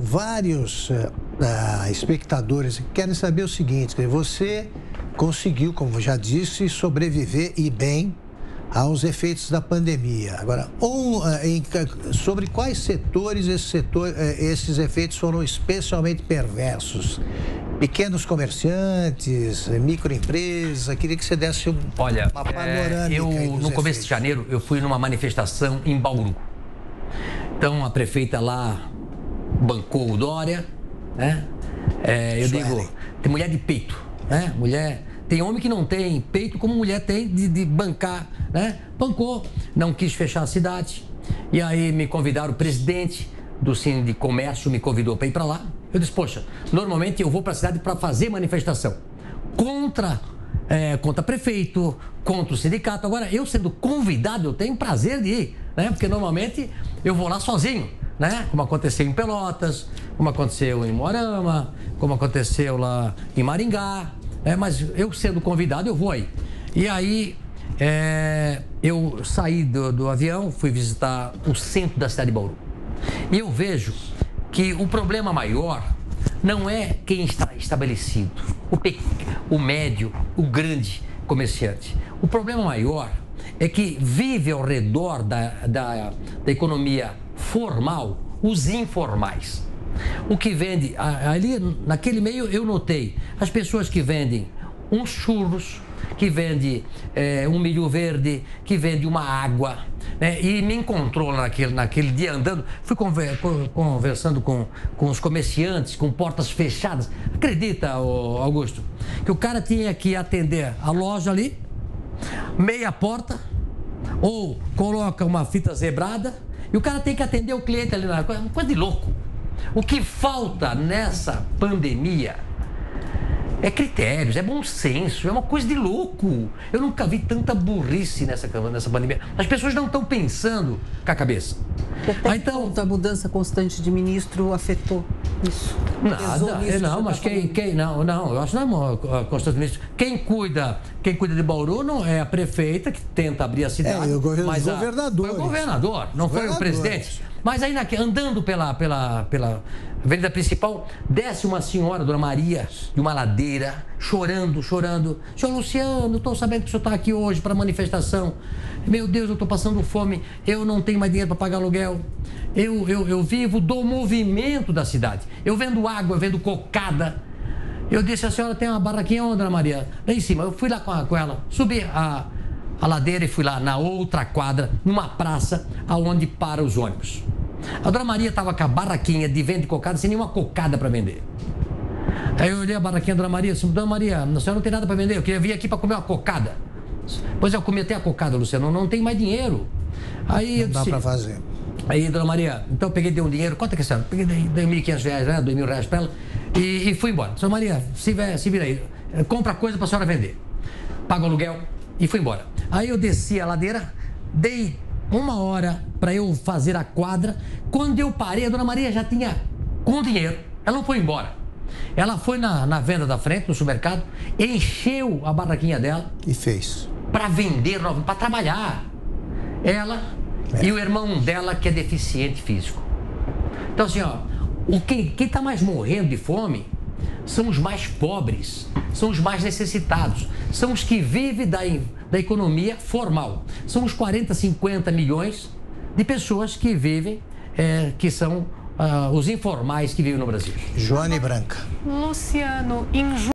Vários espectadores querem saber o seguinte: você conseguiu, como já disse, sobreviver e bem aos efeitos da pandemia. Agora, sobre quais setores esses efeitos foram especialmente perversos? Pequenos comerciantes, microempresa, queria que você desse uma panorâmica. No começo de janeiro, eu fui numa manifestação em Bauru. Então, a prefeita lá bancou o Dória, né? Eu digo, tem mulher de peito, né? Mulher... Tem homem que não tem peito, como mulher tem de bancar, né? Bancou, não quis fechar a cidade. E aí me convidaram, o presidente do Sindicato de Comércio me convidou para ir para lá. Eu disse, poxa, normalmente eu vou para a cidade para fazer manifestação contra prefeito, contra o sindicato. Agora, eu sendo convidado, eu tenho prazer de ir, né? Porque normalmente eu vou lá sozinho, né? Como aconteceu em Pelotas, como aconteceu em Morama, como aconteceu lá em Maringá. Mas eu sendo convidado, eu vou aí. E aí, eu saí do avião, fui visitar o centro da cidade de Bauru. E eu vejo que o problema maior não é quem está estabelecido, o médio, o grande comerciante. O problema maior é que vive ao redor da economia formal os informais. O que vende, ali naquele meio eu notei, as pessoas que vendem uns churros, que vendem um milho verde, que vendem uma água, né? E me encontrou naquele dia andando, fui conversando com os comerciantes, com portas fechadas. Acredita, Augusto, que o cara tinha que atender a loja ali, meia porta, ou coloca uma fita zebrada, e o cara tem que atender o cliente ali na coisa, coisa de louco. O que falta nessa pandemia é critérios, é bom senso, é uma coisa de louco. Eu nunca vi tanta burrice nessa pandemia. As pessoas não estão pensando com a cabeça. Até então, a mudança constante de ministro afetou isso? Nada, não, mas quem eu acho que não é constante de ministro. Quem cuida de Bauru não é a prefeita que tenta abrir a cidade. Mas governador. Foi o governador, não foi o presidente. Mas aí, andando pela avenida principal, desce uma senhora, Dona Maria, de uma ladeira, chorando. Senhor Luciano, estou sabendo que o senhor está aqui hoje para manifestação. Meu Deus, eu estou passando fome, eu não tenho mais dinheiro para pagar aluguel. Eu vivo do movimento da cidade. Eu vendo água, eu vendo cocada. Eu disse, a senhora tem uma barraquinha onde, Dona Maria? Lá em cima. Eu fui lá com ela, subi a ladeira e fui lá na outra quadra, numa praça, aonde para os ônibus. A Dona Maria estava com a barraquinha de venda de cocada, sem nenhuma cocada para vender. Aí eu olhei a barraquinha da Dona Maria e disse, Dona Maria, a senhora não tem nada para vender, eu queria vir aqui para comer uma cocada. Pois eu comi até a cocada, Luciano, não tem mais dinheiro. Aí não eu disse, dá para fazer. Aí, Dona Maria, então eu peguei, dei um dinheiro, quanto que é a senhora? Peguei, dei R$1.500, né, R$2.000 para ela e fui embora. Dona Maria, se vira aí, compra coisa para a senhora vender. Paga o aluguel e fui embora. Aí eu desci a ladeira, dei uma hora para eu fazer a quadra. Quando eu parei, a Dona Maria já tinha com dinheiro. Ela não foi embora. Ela foi na venda da frente, no supermercado, encheu a barraquinha dela. E fez. Para vender, para trabalhar. Ela e o irmão dela, que é deficiente físico. Então, assim, quem está mais morrendo de fome são os mais pobres, são os mais necessitados, são os que vivem da economia formal. São os 40, 50 milhões de pessoas que vivem, que são os informais que vivem no Brasil. Joane Branca. Luciano,